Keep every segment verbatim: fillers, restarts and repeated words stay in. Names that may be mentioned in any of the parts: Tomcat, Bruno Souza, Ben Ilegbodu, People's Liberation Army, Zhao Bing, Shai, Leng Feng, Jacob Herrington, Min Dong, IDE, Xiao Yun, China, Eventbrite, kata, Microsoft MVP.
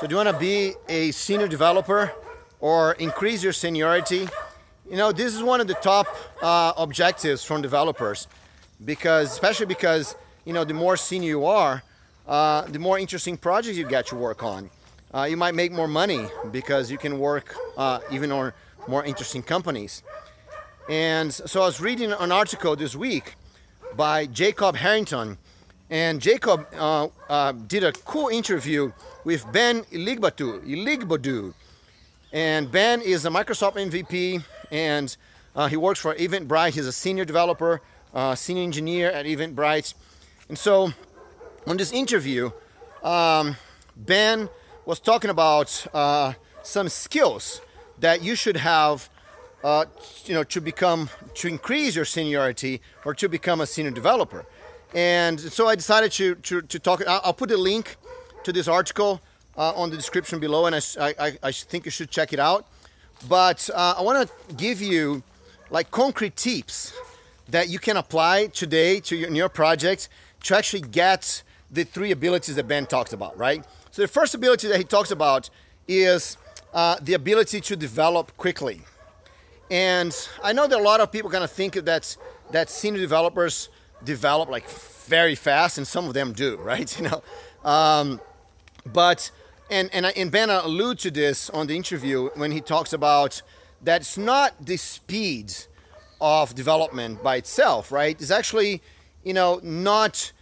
So do you want to be a senior developer or increase your seniority? You know, this is one of the top uh, objectives from developers, because especially because, you know, the more senior you are, uh, the more interesting projects you get to work on. Uh, you might make more money because you can work uh, even on more interesting companies. And so I was reading an article this week by Jacob Herrington, and Jacob uh, uh, did a cool interview with Ben Ilegbodu, Ilegbodu. And Ben is a Microsoft M V P, and uh, he works for Eventbrite. He's a senior developer, uh, senior engineer at Eventbrite. And so on this interview, um, Ben was talking about uh, some skills that you should have uh, you know, to become, to increase your seniority or to become a senior developer. And so I decided to, to, to talk, I'll put a link to this article uh, on the description below, and I, I, I think you should check it out. But uh, I want to give you like concrete tips that you can apply today to your, in your project to actually get the three abilities that Ben talks about, right? So the first ability that he talks about is uh, the ability to develop quickly. And I know that a lot of people kind of think that, that senior developers develop like very fast, and some of them do, right? You know, um, but and and, and Ben alludes to this on the interview when he talks about that it's not the speed of development by itself, right? It's actually, you know, not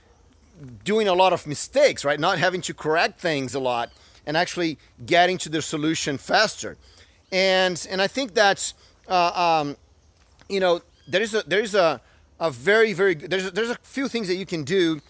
doing a lot of mistakes, right? Not having to correct things a lot, and actually getting to the solution faster. And and I think that uh, um, you know, there is a there is a A very, very good, there's, there's a few things that you can do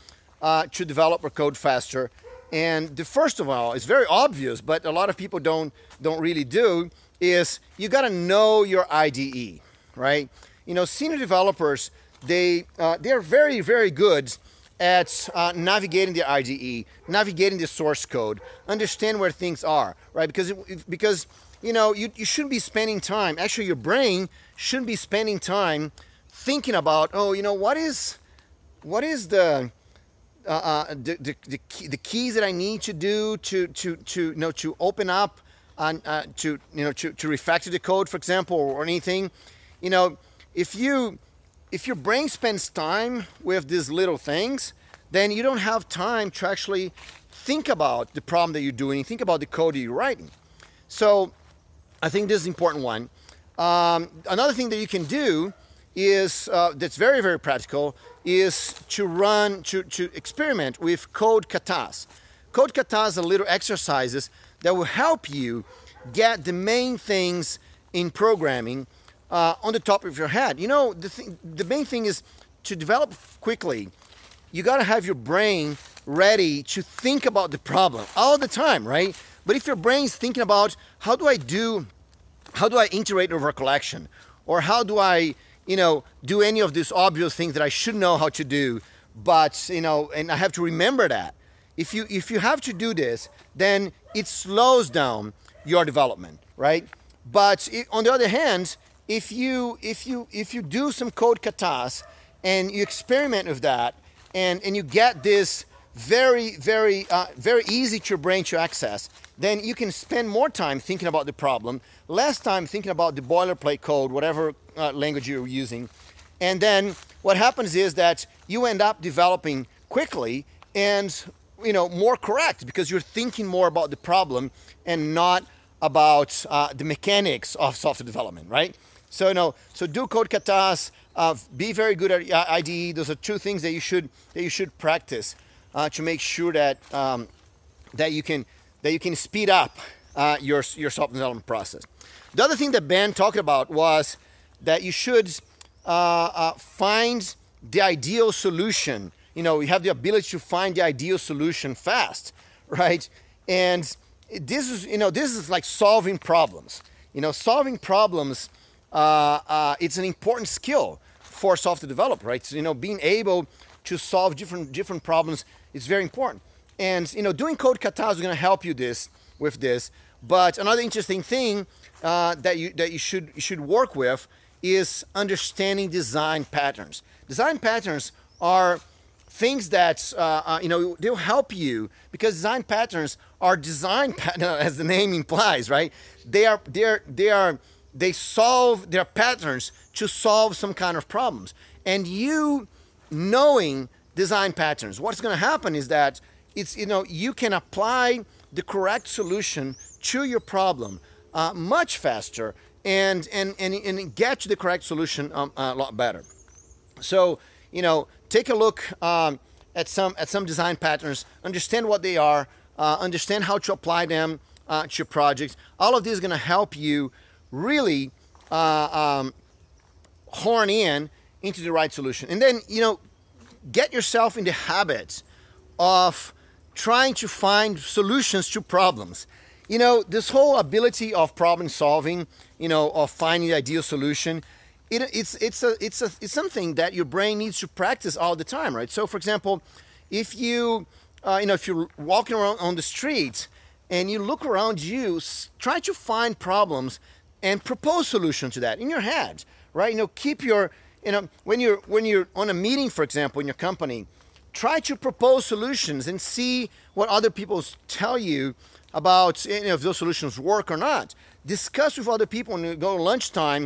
uh, to develop or code faster. And the first of all, it's very obvious, but a lot of people don't, don't really do, is you gotta know your I D E, right? You know, senior developers, they, uh, they're very, very good at uh, navigating the I D E, navigating the source code, understand where things are, right? Because, it, because you know, you, you shouldn't be spending time, actually your brain shouldn't be spending time thinking about, oh, you know, what is, what is the, uh, uh, the, the, the, key, the keys that I need to do to, to, to, you know, to open up, on, uh, to, you know, to, to refactor the code, for example, or anything. You know, if you, if your brain spends time with these little things, then you don't have time to actually think about the problem that you're doing, think about the code that you're writing. So I think this is an important one. Um, another thing that you can do is uh, that's very, very practical is to run, to, to experiment with code katas. Code katas are little exercises that will help you get the main things in programming uh, on the top of your head. You know, the, th the main thing is to develop quickly. You gotta have your brain ready to think about the problem all the time, right? But if your brain's thinking about how do I do, how do I iterate over a collection? Or how do I, you know, do any of these obvious things that I should know how to do, but, you know, and I have to remember that. If you, if you have to do this, then it slows down your development, right? But it, on the other hand, if you, if you, if you do some code katas and you experiment with that, and, and you get this very, very, uh, very easy to your brain to access, then you can spend more time thinking about the problem, less time thinking about the boilerplate code, whatever uh, language you're using. And then what happens is that you end up developing quickly and, you know, more correct, because you're thinking more about the problem and not about uh, the mechanics of software development, right? So, you know, so do code katas, uh, be very good at I D E. Those are two things that you should, that you should practice. Uh, to make sure that um, that you can that you can speed up uh, your your software development process. The other thing that Ben talked about was that you should uh, uh, find the ideal solution. You know, you have the ability to find the ideal solution fast, right? And this is, you know, this is like solving problems. You know, solving problems uh, uh, it's an important skill for software developers, right? So, you know, being able to solve different different problems. It's very important. And, you know, doing code katas is going to help you this with this. But another interesting thing uh, that you that you should you should work with is understanding design patterns. Design patterns are things that, uh, uh, you know, they'll help you, because design patterns are design patterns, as the name implies, right? They are, they are, they are, they solve their patterns to solve some kind of problems. And you knowing design patterns, what's going to happen is that it's, you know, you can apply the correct solution to your problem uh, much faster and, and, and, and get to the correct solution um, a lot better. So, you know, take a look um, at some at some design patterns, understand what they are, uh, understand how to apply them uh, to your projects. All of this is going to help you really uh, um, horn in into the right solution. And then, you know, get yourself in the habit of trying to find solutions to problems. You know, this whole ability of problem solving, you know, of finding the ideal solution, It, it's it's a it's a it's something that your brain needs to practice all the time, right? So, for example, if you uh, you know if you're walking around on the street and you look around you, try to find problems and propose solutions to that in your head, right? You know, keep your you know when you're when you're on a meeting, for example, in your company, try to propose solutions and see what other people tell you about, you know, if those solutions work or not. Discuss with other people when you go to lunchtime.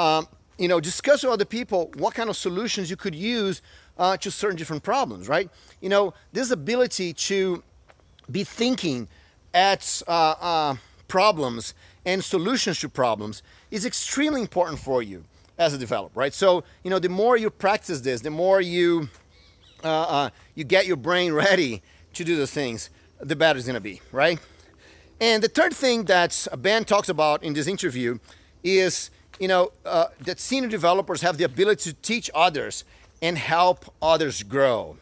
Um, You know, discuss with other people what kind of solutions you could use uh, to certain different problems, right? You know, this ability to be thinking at uh, uh, problems and solutions to problems is extremely important for you as a developer, right? So, you know, the more you practice this, the more you uh, uh, you get your brain ready to do those things, the better it's going to be, right? And the third thing that Ben talks about in this interview is, you know, uh, that senior developers have the ability to teach others and help others grow.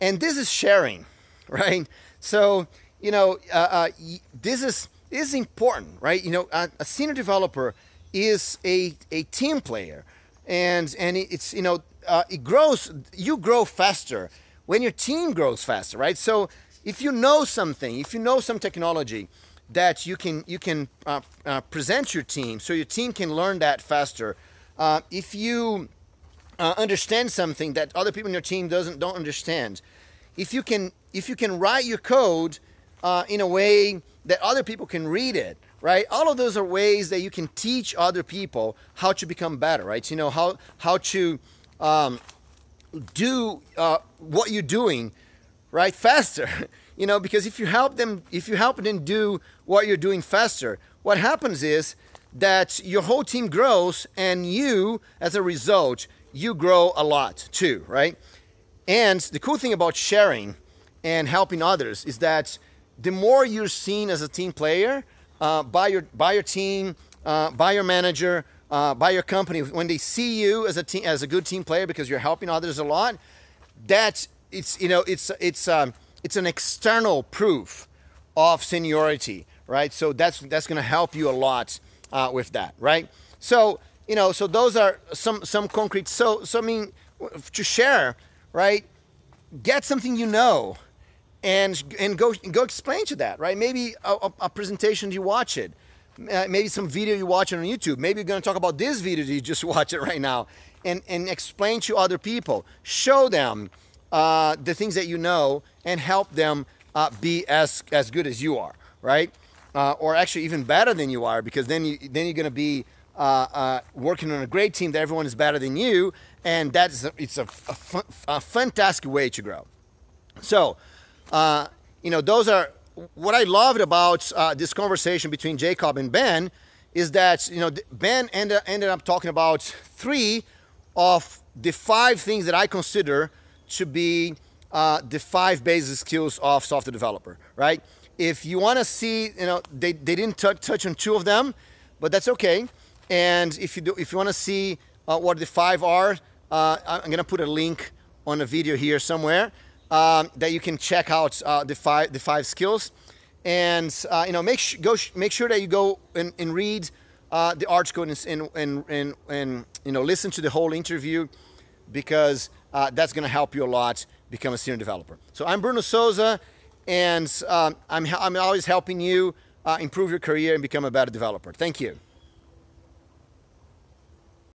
And this is sharing, right? So, you know, uh, uh, this is, this is important, right? You know, a, a senior developer is a, a team player. And, and it's, you know, uh, it grows, you grow faster when your team grows faster, right? So if you know something, if you know some technology, that you can you can uh, uh, present your team, so your team can learn that faster. Uh, if you uh, understand something that other people in your team doesn't don't understand, if you can if you can write your code uh, in a way that other people can read it, right? All of those are ways that you can teach other people how to become better, right? You know how how to um, do uh, what you're doing, right? Faster. You know, because if you help them, if you help them do what you're doing faster, what happens is that your whole team grows, and you, as a result, you grow a lot too, right? And the cool thing about sharing and helping others is that the more you're seen as a team player uh, by your by your team, uh, by your manager, uh, by your company, when they see you as a team, as a good team player, because you're helping others a lot, that's it's you know it's it's. Um, It's an external proof of seniority, right? So that's that's going to help you a lot uh, with that, right? So you know, so those are some some concrete. So so I mean, to share, right? Get something you know, and and go go explain to that, right? Maybe a, a presentation you watch it, uh, maybe some video you watch it on YouTube. Maybe you're going to talk about this video that you just watch it right now, and and explain to other people, show them. Uh, the things that you know, and help them uh, be as as good as you are, right? Uh, or actually even better than you are, because then you then you're gonna be uh, uh, working on a great team that everyone is better than you, and that's it's a, a, fun, a fantastic way to grow. So, uh, you know, those are what I loved about uh, this conversation between Jacob and Ben is that you know Ben ended ended up talking about three of the five things that I consider to be uh, the five basic skills of software developer, right? If you want to see, you know, they, they didn't touch on two of them, but that's okay. And if you do, if you want to see uh, what the five are, uh, I'm going to put a link on a video here somewhere um, that you can check out uh, the five the five skills. And uh, you know, make sh go sh make sure that you go and, and read uh, the article and and, and and and you know listen to the whole interview, because Uh, that's going to help you a lot become a senior developer. So I'm Bruno Souza, and um, I'm, I'm always helping you uh, improve your career and become a better developer. Thank you.